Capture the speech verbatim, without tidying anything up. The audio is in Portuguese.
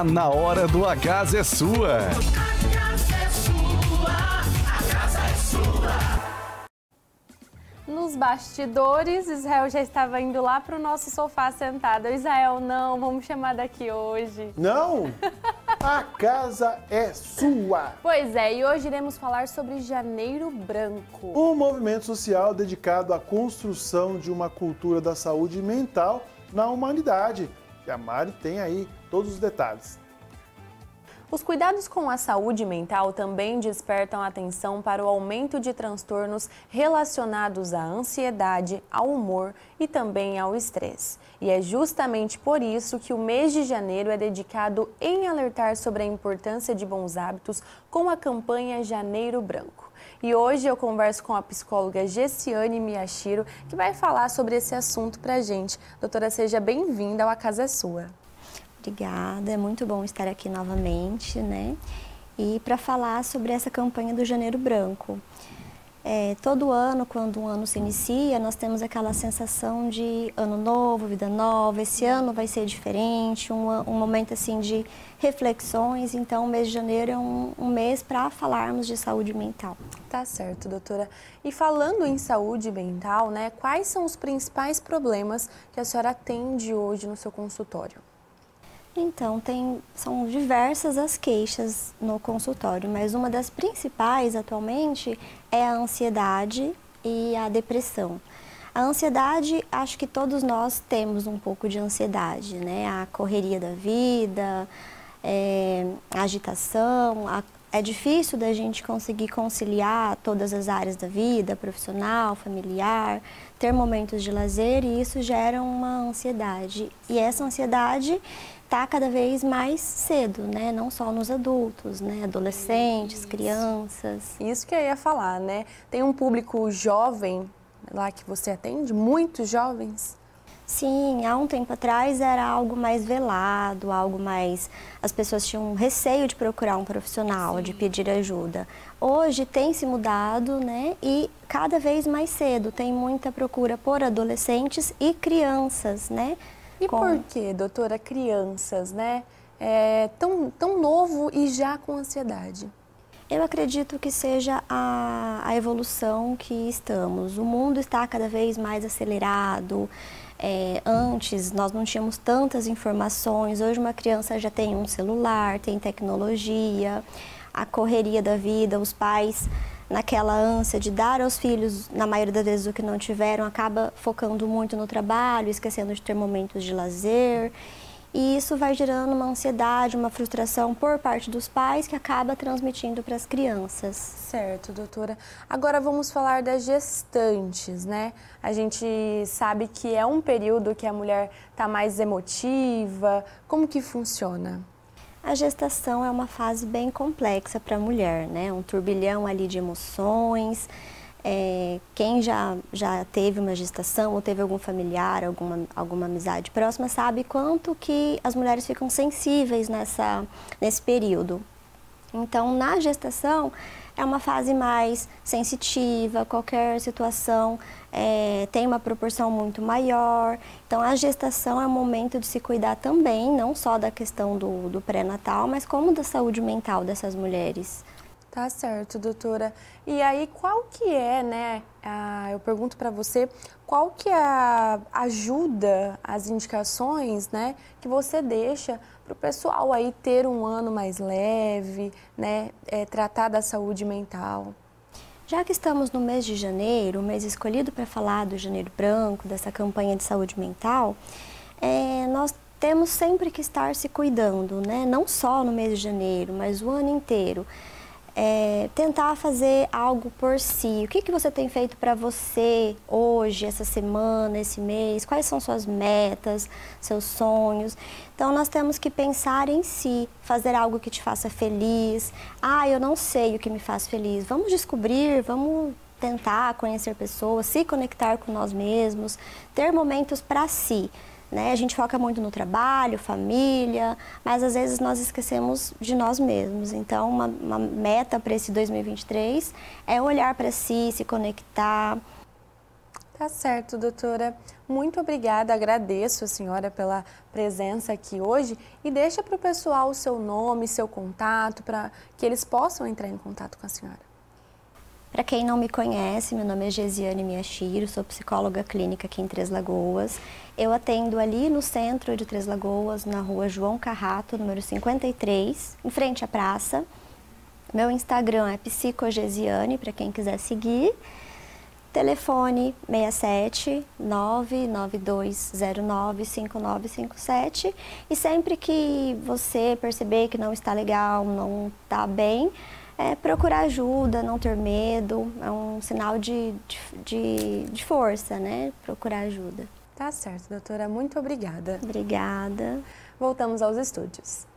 A Na Hora do A Casa é Sua. A casa é sua, a casa é sua. Nos bastidores, Israel já estava indo lá para o nosso sofá sentado. Israel, não, vamos chamar daqui hoje. Não? A casa é sua! Pois é, e hoje iremos falar sobre Janeiro Branco. Um movimento social dedicado à construção de uma cultura da saúde mental na humanidade. E a Mari tem aí todos os detalhes. Os cuidados com a saúde mental também despertam atenção para o aumento de transtornos relacionados à ansiedade, ao humor e também ao estresse. E é justamente por isso que o mês de janeiro é dedicado em alertar sobre a importância de bons hábitos com a campanha Janeiro Branco. E hoje eu converso com a psicóloga Gessiane Miyashiro, que vai falar sobre esse assunto pra gente. Doutora, seja bem-vinda ao A Casa é Sua. Obrigada, é muito bom estar aqui novamente, né? E para falar sobre essa campanha do Janeiro Branco. É, todo ano, quando um ano se inicia, nós temos aquela sensação de ano novo, vida nova, esse ano vai ser diferente, um, um momento assim de reflexões. Então, o mês de janeiro é um, um mês para falarmos de saúde mental. Tá certo, doutora. E falando em saúde mental, né, quais são os principais problemas que a senhora atende hoje no seu consultório? Então, tem, são diversas as queixas no consultório, mas uma das principais atualmente é a ansiedade e a depressão. A ansiedade, acho que todos nós temos um pouco de ansiedade, né? A correria da vida, é, a agitação, a, é difícil da gente conseguir conciliar todas as áreas da vida, profissional, familiar, ter momentos de lazer, e isso gera uma ansiedade. E essa ansiedade está cada vez mais cedo, né? Não só nos adultos, né? Adolescentes, isso. Crianças. Isso que eu ia falar, né? Tem um público jovem lá que você atende? Muitos jovens? Sim, há um tempo atrás era algo mais velado, algo mais... As pessoas tinham receio de procurar um profissional, sim, de pedir ajuda. Hoje tem se mudado, né? E cada vez mais cedo tem muita procura por adolescentes e crianças, né? E por que, doutora, crianças, né, é tão, tão novo e já com ansiedade? Eu acredito que seja a, a evolução que estamos. O mundo está cada vez mais acelerado. É, antes, nós não tínhamos tantas informações. Hoje, uma criança já tem um celular, tem tecnologia, a correria da vida, os pais... naquela ânsia de dar aos filhos, na maioria das vezes, o que não tiveram, acaba focando muito no trabalho, esquecendo de ter momentos de lazer. E isso vai gerando uma ansiedade, uma frustração por parte dos pais, que acaba transmitindo para as crianças. Certo, doutora. Agora vamos falar das gestantes, né? A gente sabe que é um período que a mulher está mais emotiva. Como que funciona? A gestação é uma fase bem complexa para a mulher, né? Um turbilhão ali de emoções. É, quem já, já teve uma gestação ou teve algum familiar, alguma, alguma amizade próxima, sabe quanto que as mulheres ficam sensíveis nessa, nesse período. Então, na gestação, é uma fase mais sensitiva, qualquer situação é, tem uma proporção muito maior. Então, a gestação é um momento de se cuidar também, não só da questão do, do pré-natal, mas como da saúde mental dessas mulheres. Tá certo, doutora. E aí, qual que é, né, a, eu pergunto para você, qual que é a ajuda, as indicações, né, que você deixa para o pessoal aí ter um ano mais leve, né, é, tratar da saúde mental? Já que estamos no mês de janeiro, o mês escolhido para falar do Janeiro Branco, dessa campanha de saúde mental, é, nós temos sempre que estar se cuidando, né, não só no mês de janeiro, mas o ano inteiro. É, tentar fazer algo por si. O que, que você tem feito para você hoje, essa semana, esse mês? Quais são suas metas, seus sonhos? Então, nós temos que pensar em si, fazer algo que te faça feliz. Ah, eu não sei o que me faz feliz. Vamos descobrir, vamos tentar conhecer pessoas, se conectar com nós mesmos, ter momentos para si. Né? A gente foca muito no trabalho, família, mas às vezes nós esquecemos de nós mesmos. Então, uma, uma meta para esse dois mil e vinte e três é olhar para si, se conectar. Tá certo, doutora. Muito obrigada, agradeço a senhora pela presença aqui hoje e deixa para o pessoal o seu nome, seu contato, para que eles possam entrar em contato com a senhora. Para quem não me conhece, meu nome é Gessiane Miyashiro, sou psicóloga clínica aqui em Três Lagoas. Eu atendo ali no centro de Três Lagoas, na rua João Carrato, número cinquenta e três, em frente à praça. Meu Instagram é psicogessiane, para quem quiser seguir. Telefone seis sete nove nove dois zero nove cinco nove cinco sete e sempre que você perceber que não está legal, não está bem, é procurar ajuda, não ter medo, é um sinal de, de, de força, né? Procurar ajuda. Tá certo, doutora. Muito obrigada. Obrigada. Voltamos aos estúdios.